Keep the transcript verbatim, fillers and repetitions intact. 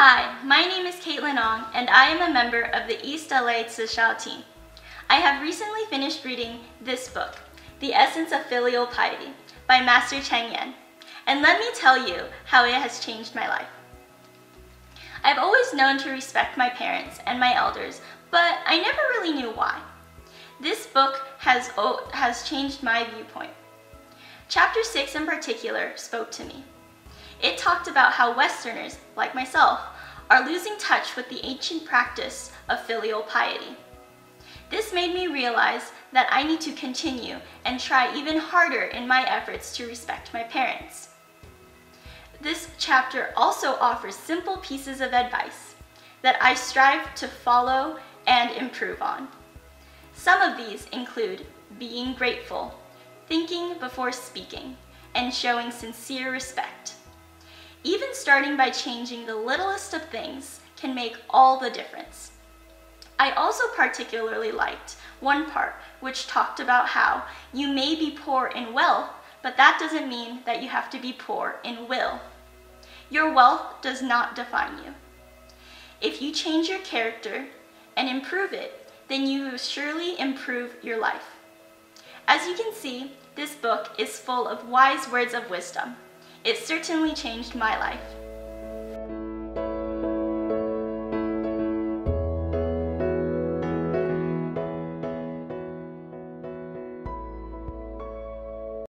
Hi, my name is Caitlin Ong, and I am a member of the East L A. Zi Shao Team. I have recently finished reading this book, The Essence of Filial Piety, by Master Cheng Yen, and let me tell you how it has changed my life. I've always known to respect my parents and my elders, but I never really knew why. This book has, oh, has changed my viewpoint. Chapter six in particular spoke to me. It talked about how Westerners, like myself, are losing touch with the ancient practice of filial piety. This made me realize that I need to continue and try even harder in my efforts to respect my parents. This chapter also offers simple pieces of advice that I strive to follow and improve on. Some of these include being grateful, thinking before speaking, and showing sincere respect. Even starting by changing the littlest of things can make all the difference. I also particularly liked one part which talked about how you may be poor in wealth, but that doesn't mean that you have to be poor in will. Your wealth does not define you. If you change your character and improve it, then you will surely improve your life. As you can see, this book is full of wise words of wisdom. It certainly changed my life.